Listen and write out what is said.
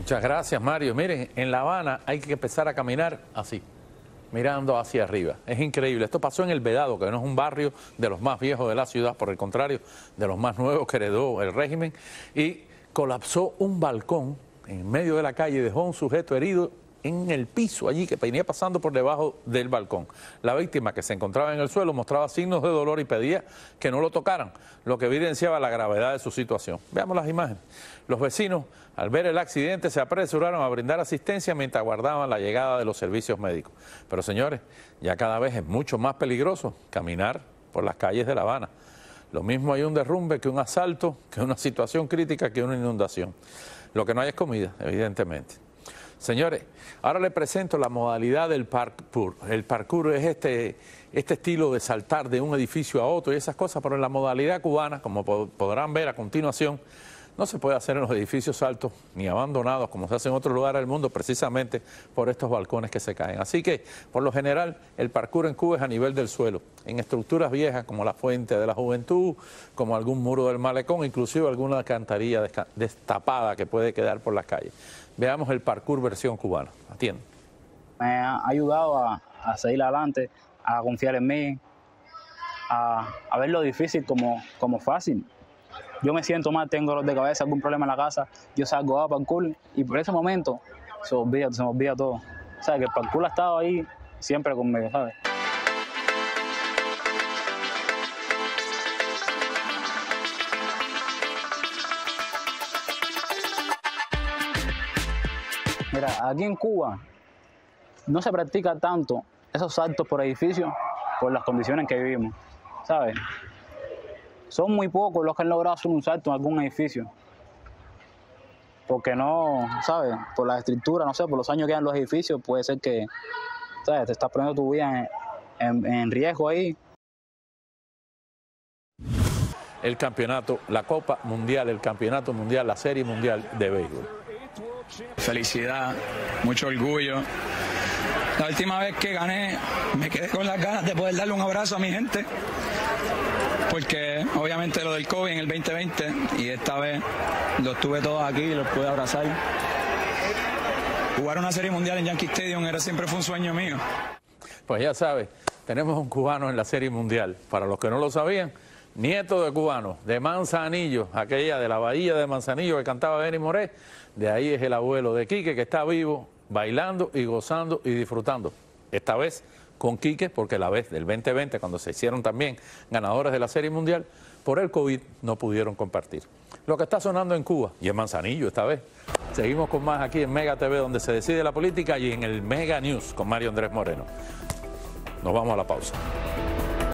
Muchas gracias, Mario. Miren, en La Habana hay que empezar a caminar así, mirando hacia arriba. Es increíble. Esto pasó en El Vedado, que no es un barrio de los más viejos de la ciudad, por el contrario, de los más nuevos que heredó el régimen, y colapsó un balcón en medio de la calle y dejó a un sujeto herido en el piso allí, que venía pasando por debajo del balcón. La víctima, que se encontraba en el suelo, mostraba signos de dolor y pedía que no lo tocaran, lo que evidenciaba la gravedad de su situación. Veamos las imágenes. Los vecinos, al ver el accidente, se apresuraron a brindar asistencia mientras aguardaban la llegada de los servicios médicos. Pero, señores, ya cada vez es mucho más peligroso caminar por las calles de La Habana. Lo mismo hay un derrumbe que un asalto, que una situación crítica, que una inundación. Lo que no hay es comida, evidentemente. Señores, ahora les presento la modalidad del parkour. El parkour es este estilo de saltar de un edificio a otro y esas cosas, pero en la modalidad cubana, como podrán ver a continuación, no se puede hacer en los edificios altos ni abandonados como se hace en otro lugar del mundo, precisamente por estos balcones que se caen. Así que, por lo general, el parkour en Cuba es a nivel del suelo, en estructuras viejas como la Fuente de la Juventud, como algún muro del Malecón, inclusive alguna alcantarilla destapada que puede quedar por las calles. Veamos el parkour versión cubana. Atiende. Me ha ayudado a seguir adelante, a confiar en mí, a ver lo difícil como fácil. Yo me siento mal, tengo dolor de cabeza, algún problema en la casa, yo salgo a parkour y por ese momento se me olvida todo. O sea, que el parkour ha estado ahí siempre conmigo, ¿sabes? Mira, aquí en Cuba no se practica tanto esos saltos por edificios por las condiciones en que vivimos, ¿sabes? Son muy pocos los que han logrado hacer un salto en algún edificio. Porque no, ¿sabes? Por la estructura, no sé, por los años que dan los edificios, puede ser que, ¿sabes? Te estás poniendo tu vida en riesgo ahí. El campeonato, la Copa Mundial, el Campeonato Mundial, la Serie Mundial de Béisbol. Felicidad, mucho orgullo. La última vez que gané, me quedé con las ganas de poder darle un abrazo a mi gente. Porque obviamente lo del COVID en el 2020 y esta vez los tuve todos aquí y los pude abrazar. Jugar una serie mundial en Yankee Stadium siempre fue un sueño mío. Pues ya sabes, tenemos un cubano en la serie mundial. Para los que no lo sabían, nieto de cubano, de Manzanillo, aquella de la bahía de Manzanillo que cantaba Benny Moré. De ahí es el abuelo de Quique, que está vivo, bailando y gozando y disfrutando. Esta vez con Quique, porque la vez del 2020, cuando se hicieron también ganadores de la Serie Mundial, por el COVID no pudieron compartir. Lo que está sonando en Cuba, y en Manzanillo esta vez. Seguimos con más aquí en Mega TV, donde se decide la política, y en el Mega News con Mario Andrés Moreno. Nos vamos a la pausa.